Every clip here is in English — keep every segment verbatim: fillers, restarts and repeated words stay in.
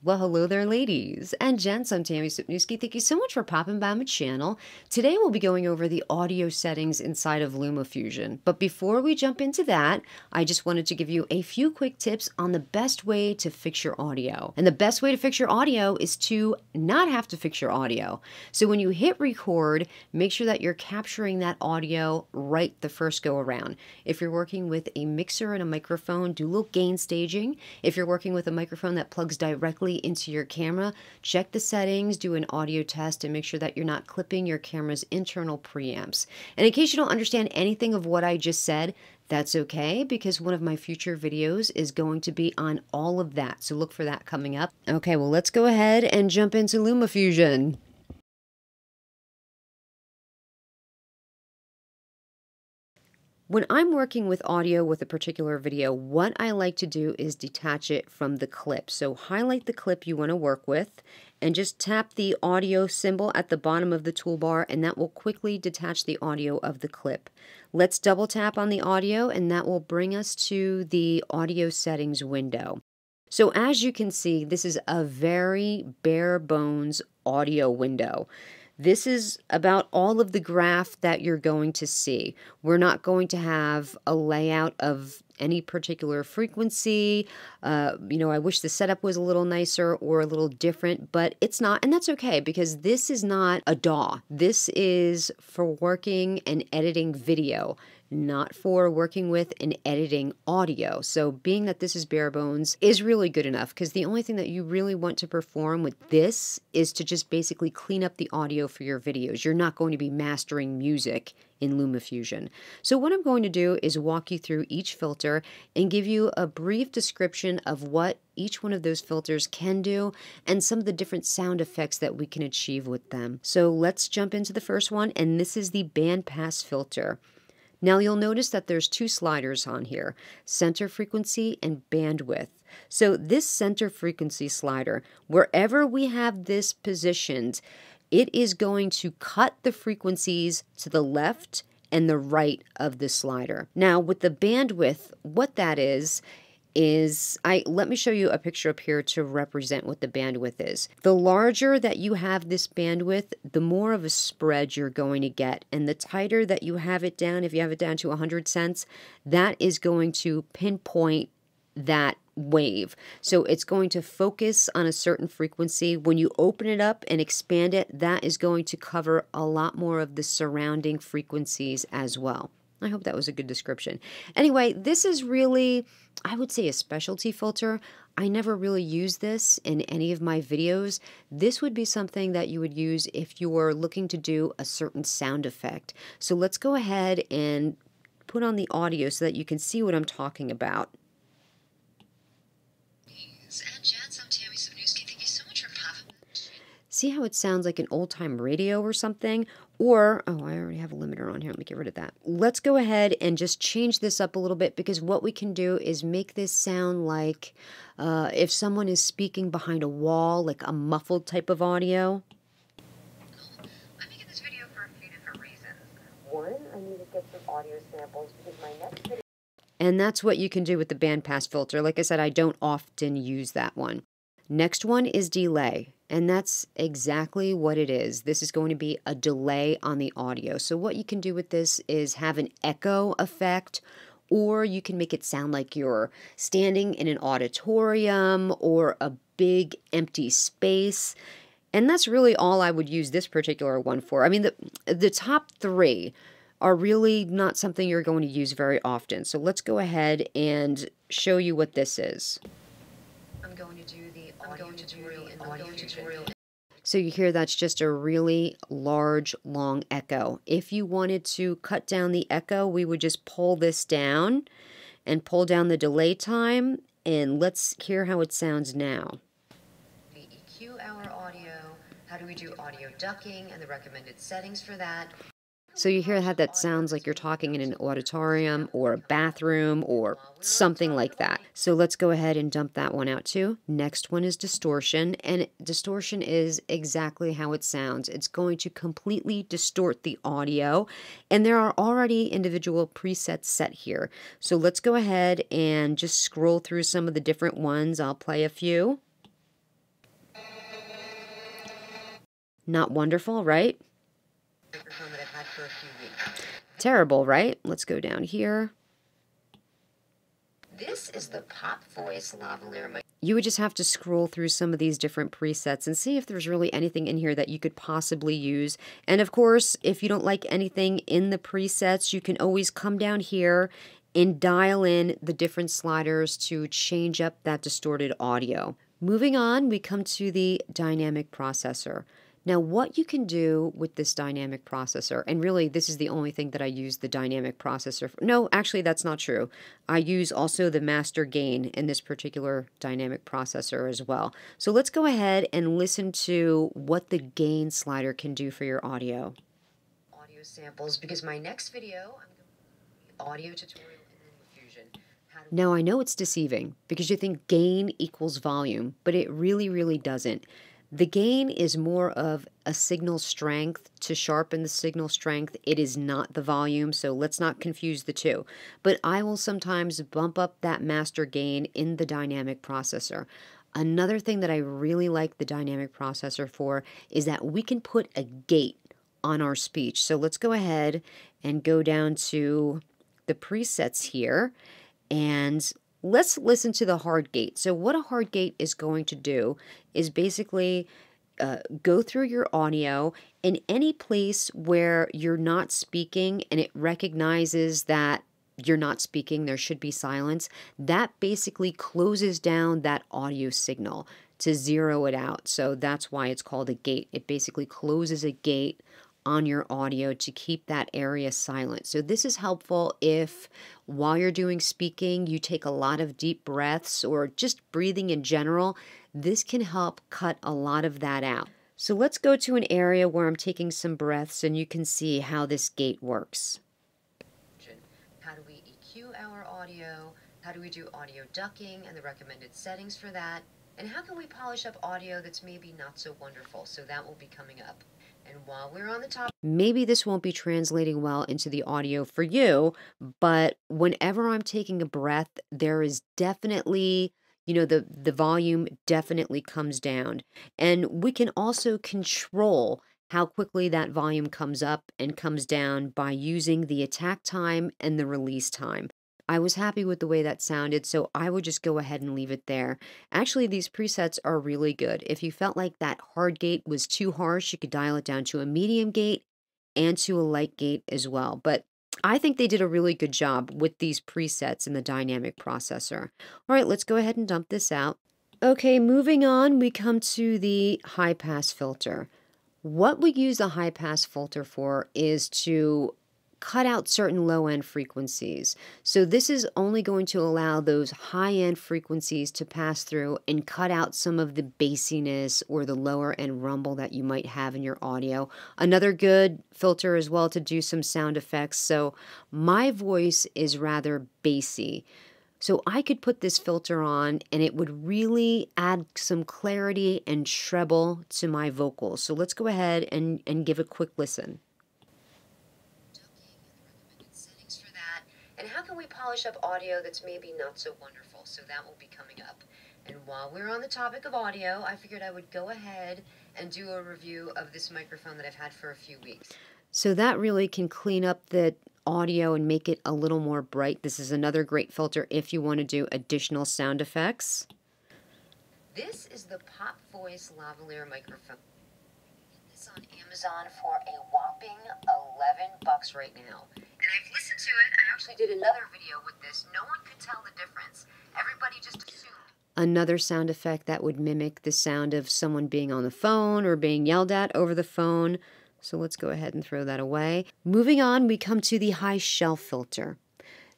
Well, hello there, ladies and gents. I'm Tammy Sypniewski. Thank you so much for popping by my channel. Today we'll be going over the audio settings inside of LumaFusion. But before we jump into that, I just wanted to give you a few quick tips on the best way to fix your audio. And the best way to fix your audio is to not have to fix your audio. So when you hit record, make sure that you're capturing that audio right the first go around. If you're working with a mixer and a microphone, do a little gain staging. If you're working with a microphone that plugs directly into your camera, check the settings, do an audio test, and make sure that you're not clipping your camera's internal preamps. And in case you don't understand anything of what I just said, that's okay, because one of my future videos is going to be on all of that, so look for that coming up. Okay, well, let's go ahead and jump into LumaFusion. When I'm working with audio with a particular video, what I like to do is detach it from the clip. So highlight the clip you want to work with and just tap the audio symbol at the bottom of the toolbar, and that will quickly detach the audio of the clip. Let's double tap on the audio, and that will bring us to the audio settings window. So as you can see, this is a very bare bones audio window. This is about all of the graph that you're going to see. We're not going to have a layout of any particular frequency. Uh, you know, I wish the setup was a little nicer or a little different, but it's not, and that's okay, because this is not a D A W. This is for working and editing video, not for working with and editing audio. So being that this is bare bones is really good enough, because the only thing that you really want to perform with this is to just basically clean up the audio for your videos. You're not going to be mastering music in LumaFusion. So what I'm going to do is walk you through each filter and give you a brief description of what each one of those filters can do and some of the different sound effects that we can achieve with them. So let's jump into the first one, and this is the bandpass filter. Now you'll notice that there's two sliders on here, center frequency and bandwidth. So this center frequency slider, wherever we have this positioned, it is going to cut the frequencies to the left and the right of the slider. Now with the bandwidth, what that is, is I let me show you a picture up here to represent what the bandwidth is. The larger that you have this bandwidth, the more of a spread you're going to get, and the tighter that you have it down, if you have it down to one hundred cents, that is going to pinpoint that wave. So it's going to focus on a certain frequency. When you open it up and expand it, that is going to cover a lot more of the surrounding frequencies as well. I hope that was a good description. Anyway, this is really, I would say, a specialty filter. I never really use this in any of my videos. This would be something that you would use if you were looking to do a certain sound effect. So let's go ahead and put on the audio so that you can see what I'm talking about. See how it sounds like an old-time radio or something? Or, oh, I already have a limiter on here. Let me get rid of that. Let's go ahead and just change this up a little bit, because what we can do is make this sound like uh, if someone is speaking behind a wall, like a muffled type of audio. I'm making this video for a few different reasons. One, I need to get some audio samples because my next video... And that's what you can do with the bandpass filter. Like I said, I don't often use that one. Next one is delay, and that's exactly what it is. This is going to be a delay on the audio. So what you can do with this is have an echo effect, or you can make it sound like you're standing in an auditorium or a big empty space. And that's really all I would use this particular one for. I mean, the, the top three are really not something you're going to use very often. So let's go ahead and show you what this is. I'm going to do the audio tutorial and audio tutorial. So you hear that's just a really large, long echo. If you wanted to cut down the echo, we would just pull this down and pull down the delay time, and let's hear how it sounds now. The E Q our audio, how do we do audio ducking and the recommended settings for that. So you hear how that sounds like you're talking in an auditorium or a bathroom or something like that. So let's go ahead and dump that one out too. Next one is distortion, and distortion is exactly how it sounds. It's going to completely distort the audio, and there are already individual presets set here. So let's go ahead and just scroll through some of the different ones. I'll play a few. Not wonderful, right? Terrible, right? Let's go down here. This is the Pop Voice lavalier mic. You would just have to scroll through some of these different presets and see if there's really anything in here that you could possibly use. And of course, if you don't like anything in the presets, you can always come down here and dial in the different sliders to change up that distorted audio. Moving on, we come to the dynamic processor. Now, what you can do with this dynamic processor, and really this is the only thing that I use the dynamic processor for. No, actually that's not true. I use also the master gain in this particular dynamic processor as well. So let's go ahead and listen to what the gain slider can do for your audio. Audio samples, because my next video, I'm going to audio tutorial in LumaFusion. Now, I know it's deceiving because you think gain equals volume, but it really, really doesn't. The gain is more of a signal strength. To sharpen the signal strength, it is not the volume, so let's not confuse the two. But I will sometimes bump up that master gain in the dynamic processor. Another thing that I really like the dynamic processor for is that we can put a gate on our speech. So let's go ahead and go down to the presets here, and let's listen to the hard gate. So what a hard gate is going to do is basically uh, go through your audio in any place where you're not speaking, and it recognizes that you're not speaking, there should be silence. That basically closes down that audio signal to zero it out. So that's why it's called a gate. It basically closes a gate on your audio to keep that area silent. So this is helpful if while you're doing speaking, you take a lot of deep breaths or just breathing in general. This can help cut a lot of that out. So let's go to an area where I'm taking some breaths and you can see how this gate works. How do we E Q our audio? How do we do audio ducking and the recommended settings for that? And how can we polish up audio that's maybe not so wonderful? So that will be coming up. And while we're on the top, maybe this won't be translating well into the audio for you, but whenever I'm taking a breath, there is definitely, you know, the, the volume definitely comes down. And we can also control how quickly that volume comes up and comes down by using the attack time and the release time. I was happy with the way that sounded, so I would just go ahead and leave it there. Actually, these presets are really good. If you felt like that hard gate was too harsh, you could dial it down to a medium gate and to a light gate as well. But I think they did a really good job with these presets in the dynamic processor. All right, let's go ahead and dump this out. Okay, moving on, we come to the high pass filter. What we use the high pass filter for is to cut out certain low-end frequencies. So this is only going to allow those high-end frequencies to pass through and cut out some of the bassiness or the lower-end rumble that you might have in your audio. Another good filter as well to do some sound effects. So my voice is rather bassy. So I could put this filter on and it would really add some clarity and treble to my vocals. So let's go ahead and, and give a quick listen. And how can we polish up audio that's maybe not so wonderful? So that will be coming up. And while we're on the topic of audio, I figured I would go ahead and do a review of this microphone that I've had for a few weeks. So that really can clean up the audio and make it a little more bright. This is another great filter if you want to do additional sound effects. This is the Pop Voice lavalier microphone. It's on Amazon for a whopping eleven bucks right now. And I've listened to it. I actually did another video with this. No one could tell the difference. Everybody just assumed. Another sound effect that would mimic the sound of someone being on the phone or being yelled at over the phone. So let's go ahead and throw that away. Moving on, we come to the high shelf filter.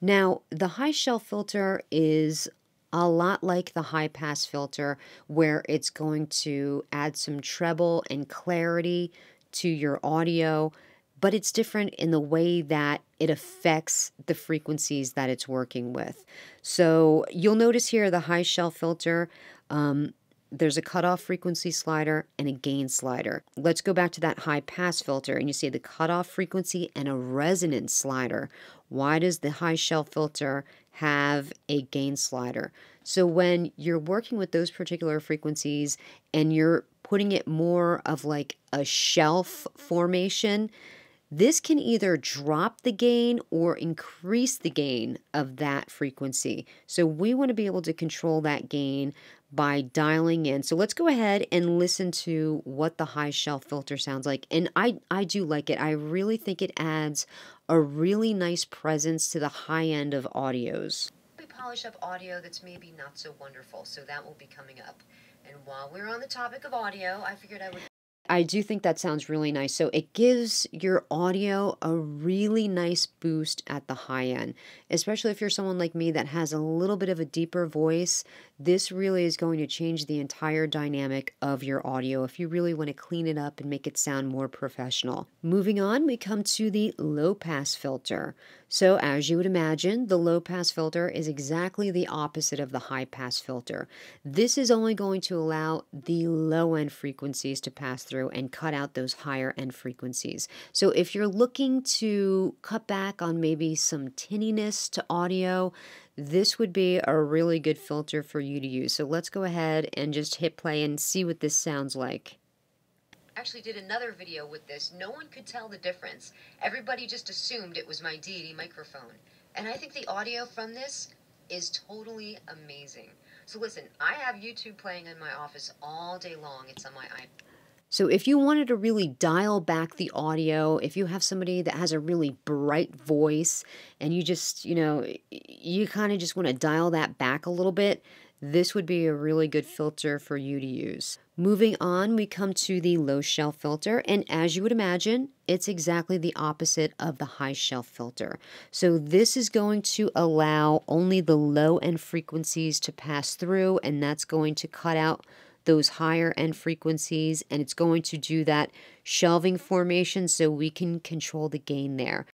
Now, the high shelf filter is a lot like the high pass filter, where it's going to add some treble and clarity to your audio, but it's different in the way that it affects the frequencies that it's working with. So you'll notice here the high shelf filter, um, there's a cutoff frequency slider and a gain slider. Let's go back to that high pass filter and you see the cutoff frequency and a resonance slider. Why does the high shelf filter have a gain slider? So when you're working with those particular frequencies and you're putting it more of like a shelf formation, this can either drop the gain or increase the gain of that frequency. So we want to be able to control that gain by dialing in. So let's go ahead and listen to what the high shelf filter sounds like. And I, I do like it. I really think it adds a really nice presence to the high end of audios. We polish up audio that's maybe not so wonderful, so that will be coming up. And while we're on the topic of audio, I figured I would... I do think that sounds really nice. So it gives your audio a really nice boost at the high end, especially if you're someone like me that has a little bit of a deeper voice. This really is going to change the entire dynamic of your audio if you really want to clean it up and make it sound more professional. Moving on, we come to the low pass filter. So as you would imagine, the low pass filter is exactly the opposite of the high pass filter. This is only going to allow the low end frequencies to pass through and cut out those higher end frequencies. So if you're looking to cut back on maybe some tinniness to audio, this would be a really good filter for you to use. So let's go ahead and just hit play and see what this sounds like. Actually did another video with this. No one could tell the difference. Everybody just assumed it was my Deity microphone. And I think the audio from this is totally amazing. So listen, I have YouTube playing in my office all day long. It's on my iPad. So if you wanted to really dial back the audio, if you have somebody that has a really bright voice and you just, you know, you kind of just want to dial that back a little bit, this would be a really good filter for you to use. Moving on, we come to the low shelf filter, and as you would imagine, it's exactly the opposite of the high shelf filter. So this is going to allow only the low end frequencies to pass through, and that's going to cut out those higher end frequencies, and it's going to do that shelving formation so we can control the gain there.